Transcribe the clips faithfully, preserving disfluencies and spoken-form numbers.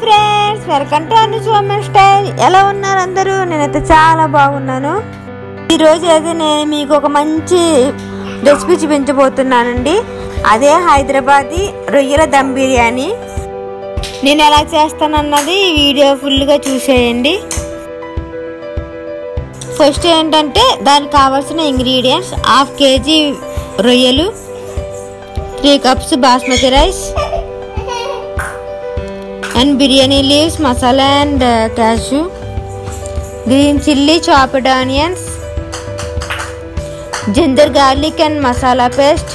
Friends welcome to Anusum style ఎలా ఉన్నారు అందరూ నేనైతే చాలా బాగున్నాను ఈ రోజు అయితే నేను మీకు ఒక మంచి రెసిపీ చూపించబోతున్నానండి అదే హైదరాబాదీ రొయ్యల దమ్ బిర్యానీ నేను ఎలా చేస్తానన్నది ఈ వీడియో ఫుల్ గా చూసేయండి ఫస్ట్ ఏంటంటే దానికి కావాల్సిన ఇంగ్రీడియెంట్స్ హాఫ్ కేజీ రొయ్యలు three cups basmati rice and biryani leaves, masala and uh, cashew, green chilli, chopped onions, ginger garlic and masala paste,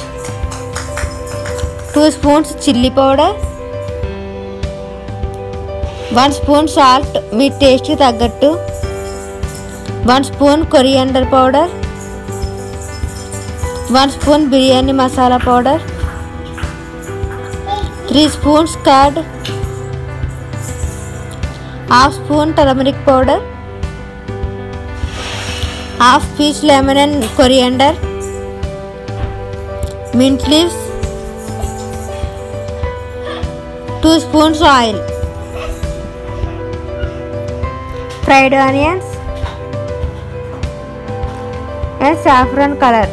two spoons chilli powder, one spoon salt మీ taste కి తగ్గట్టు, one spoon coriander powder, one spoon biryani masala powder, three spoons curd, half spoon turmeric powder half piece lemon and coriander mint leaves two spoon oil fried onions and saffron colour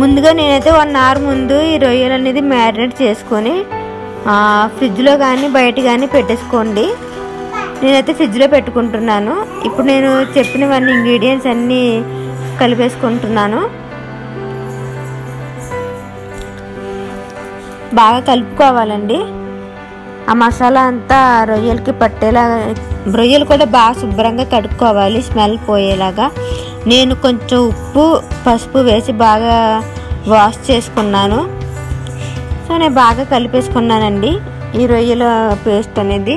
ముందుగా నేనైతే one hour ముందు ఈ రొయ్యలు అనేది marinate చేసుకొని ఫ్రిడ్జ్లో కానీ బయట కానీ పెట్టేసుకోండి నేనైతే ఫ్రిడ్జ్లో పెట్టుకుంటున్నాను ఇప్పుడు నేను చెప్పినవన్నీ ఇంగ్రీడియెంట్స్ అన్నీ కలిపేసుకుంటున్నాను బాగా కలుపుకోవాలండి ఆ మసాలా అంతా రొయ్యలకి పట్టేలా రొయ్యలు కూడా బాగా శుభ్రంగా కడుక్కోవాలి స్మెల్ పోయేలాగా నేను కొంచెం ఉప్పు పసుపు వేసి బాగా వాష్ చేసుకున్నాను సో నేను బాగా కలిపేసుకున్నానండి ఈ రొయ్యల పేస్ట్ అనేది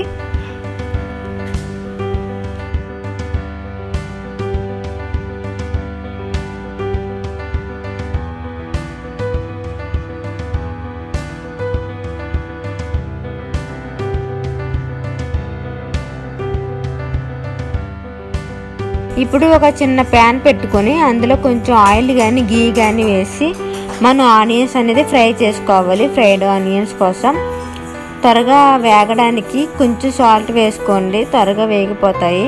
ఇప్పుడు ఒక చిన్న ప్యాన్ పెట్టుకొని అందులో కొంచెం ఆయిల్ గాని గీ గాని వేసి మనం ఆనియన్స్ అనేది ఫ్రై చేసుకోవాలి ఫ్రైడ్ ఆనియన్స్ కోసం త్వరగా వేగడానికి కొంచెం సాల్ట్ వేసుకోండి త్వరగా వేగిపోతాయి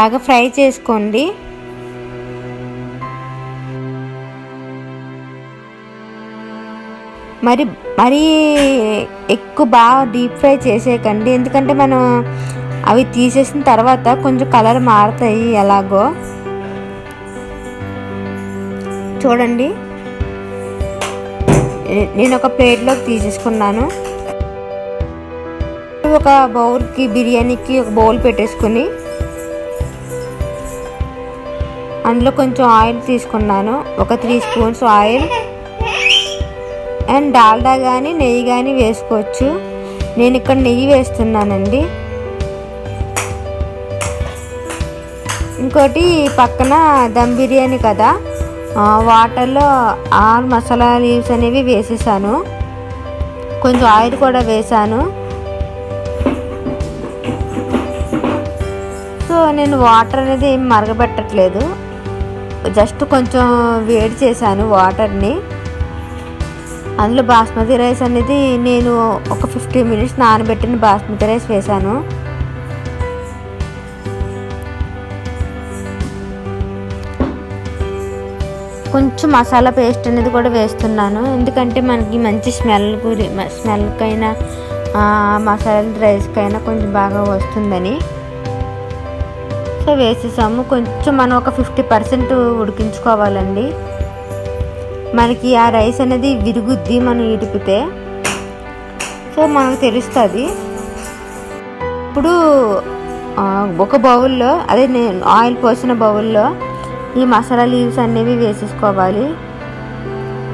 బాగా ఫ్రై చేసుకోండి మరి మరి ఎక్కువ బాగా డీప్ ఫ్రై చేసేయకండి ఎందుకంటే మనం అవి తీసేసిన తర్వాత కొంచెం కలర్ మారుతాయి ఎలాగో చూడండి నేను ఒక ప్లేట్లోకి తీసేసుకున్నాను ఒక బౌల్కి బిర్యానీకి ఒక బౌల్ పెట్టేసుకుని అందులో కొంచెం ఆయిల్ తీసుకున్నాను ఒక three spoons oil and Dalda కానీ నెయ్యి కానీ వేసుకోవచ్చు నేను ఇక్కడ నెయ్యి వేస్తున్నానండి ఇంకోటి పక్కన దమ్ బిర్యానీ కదా వాటర్లో ఆల్ మసాలా లీవ్స్ అనేవి వేసేసాను కొంచెం ఆయిల్ కూడా వేసాను సో నేను వాటర్ అనేది ఏం మరగబెట్టట్లేదు జస్ట్ కొంచెం వేడి చేశాను వాటర్ని అందులో బాస్మతి రైస్ అనేది నేను ఒక ఫిఫ్టీ మినిట్స్ నానబెట్టిన బాస్మతి రైస్ వేసాను కొంచెం మసాలా పేస్ట్ అనేది కూడా వేస్తున్నాను ఎందుకంటే మనకి మంచి స్మెల్ గురి స్మెల్కైనా మసాలా రైస్కైనా కొంచెం బాగా వస్తుందని సో వేసేసాము కొంచెం మనం ఒక ఫిఫ్టీ పర్సెంట్ ఉడికించుకోవాలండి మనకి ఆ రైస్ అనేది విరుగుద్ది మనం ఇడిపితే సో మనకు తెలుస్తుంది ఇప్పుడు ఒక బౌల్లో అదే నేను ఆయిల్ పోసిన బౌల్లో ఈ మసాలా లీవ్స్ అనేవి వేసేసుకోవాలి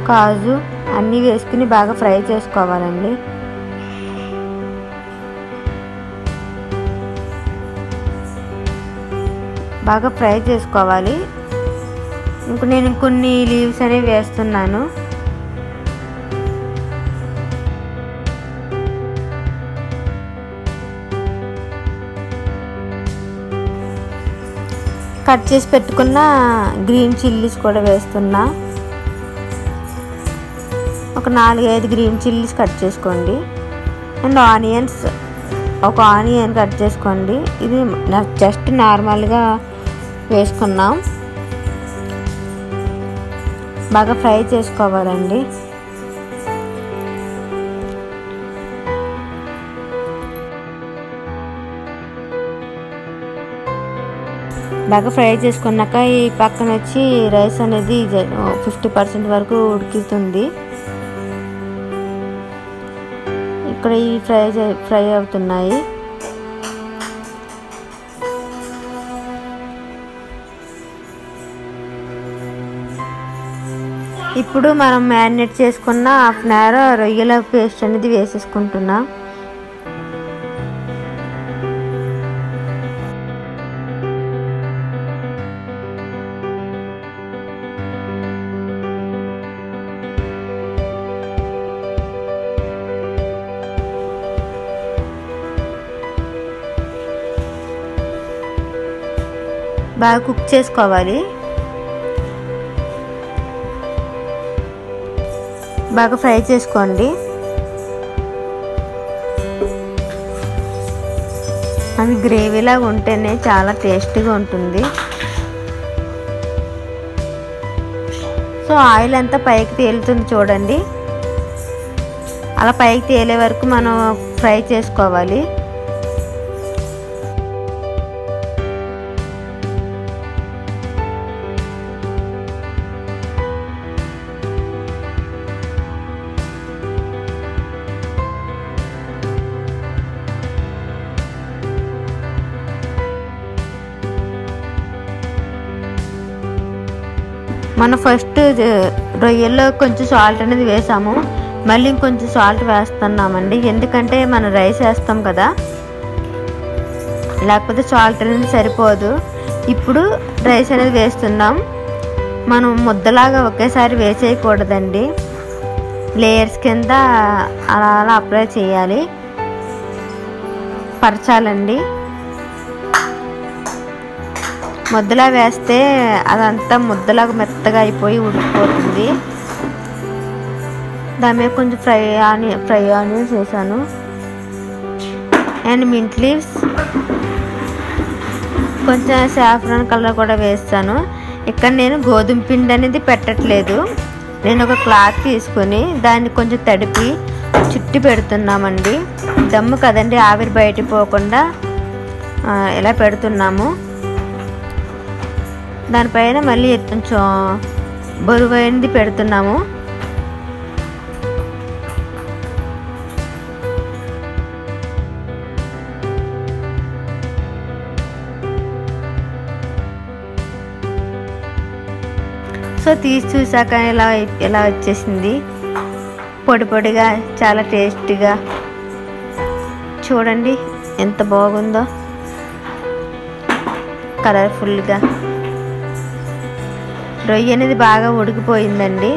కాజు అన్నీ వేసుకుని బాగా ఫ్రై చేసుకోవాలండి బాగా ఫ్రై చేసుకోవాలి ఇంక నేను కొన్ని లీవ్స్ అనేవి వేస్తున్నాను కట్ చేసి పెట్టుకున్న గ్రీన్ చిల్లీస్ కూడా వేస్తున్నా. ఒక నాలుగు ఐదు గ్రీన్ చిల్లీస్ కట్ చేసుకోండి. అండ్ ఆనియన్స్ ఒక ఆనియన్ కట్ చేసుకోండి. ఇది జస్ట్ నార్మల్ గా వేసుకున్నాం. బాగా ఫ్రై చేసుకోవాలండి. బాగా ఫ్రై చేసుకున్నాక ఈ పక్కన వచ్చి రైస్ అనేది ఫిఫ్టీ పర్సెంట్ వరకు ఉడుకుతుంది. ఇక్కడ ఈ ఫ్రై ఫ్రై అవుతున్నాయి. ఇప్పుడు మనం మ్యారినేట్ చేసుకున్న హాఫ్ అన్ అవర్ రొయ్యల పేస్ట్ అనేది వేసేసుకుంటున్నాం. బాగా కుక్ చేసుకోవాలి. బాగా ఫ్రై చేసుకోండి. అవి గ్రేవీలాగా ఉంటేనే చాలా టేస్టీగా ఉంటుంది. సో ఆయిల్ అంతా పైకి తేలుతుంది చూడండి. అలా పైకి తేలే వరకు మనం ఫ్రై చేసుకోవాలి. మనం ఫస్ట్ రొయ్యల్లో కొంచెం సాల్ట్ అనేది వేసాము. మళ్ళీ ఇంకొంచెం సాల్ట్ వేస్తున్నామండి. ఎందుకంటే మనం రైస్ వేస్తాం కదా, లేకపోతే సాల్ట్ అనేది సరిపోదు. ఇప్పుడు రైస్ అనేది వేస్తున్నాం. మనం ముద్దలాగా ఒకేసారి వేసేయకూడదండి. లేయర్స్ కింద అలా అలా అప్లై చేయాలి, పరచాలండి. ముద్దలా వేస్తే అదంతా ముద్దలాగా మెత్తగా అయిపోయి ఉడికిపోతుంది. దాని మీద కొంచెం ఫ్రై ఆని ఫ్రై ఆనియన్స్ వేసాను. అండ్ మింట్ లీవ్స్, కొంచెం సాఫ్రాన్ కలర్ కూడా వేస్తాను. ఇక్కడ నేను గోధుమ పిండి అనేది పెట్టట్లేదు. నేను ఒక క్లాత్ తీసుకొని దాన్ని కొంచెం తడిపి చుట్టి పెడుతున్నామండి. దమ్ము కదండి, ఆవిరి బయట పోకుండా ఇలా పెడుతున్నాము. దానిపైన మళ్ళీ కొంచెం బరువైంది పెడుతున్నాము. సో తీసి చూసాక ఇలా ఇలా వచ్చేసింది, పొడి పొడిగా చాలా టేస్టీగా. చూడండి ఎంత బాగుందో, కలర్ఫుల్గా. రొయ్య అనేది బాగా ఉడికిపోయిందండి.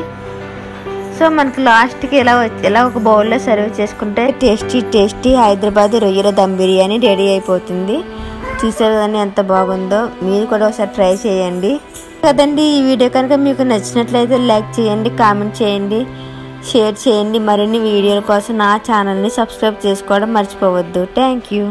సో మనకు లాస్ట్కి ఇలా ఇలా ఒక బౌల్లో సర్వ్ చేసుకుంటే టేస్టీ టేస్టీ హైదరాబాద్ రొయ్యల దమ్ బిర్యానీ రెడీ అయిపోతుంది. చూసారు కదండి ఎంత బాగుందో. మీరు కూడా ఒకసారి ట్రై చేయండి కదండి. ఈ వీడియో కనుక మీకు నచ్చినట్లయితే లైక్ చేయండి, కామెంట్ చేయండి, షేర్ చేయండి. మరిన్ని వీడియోల కోసం నా ఛానల్ని సబ్స్క్రైబ్ చేసుకోవడం మర్చిపోవద్దు. Thank you.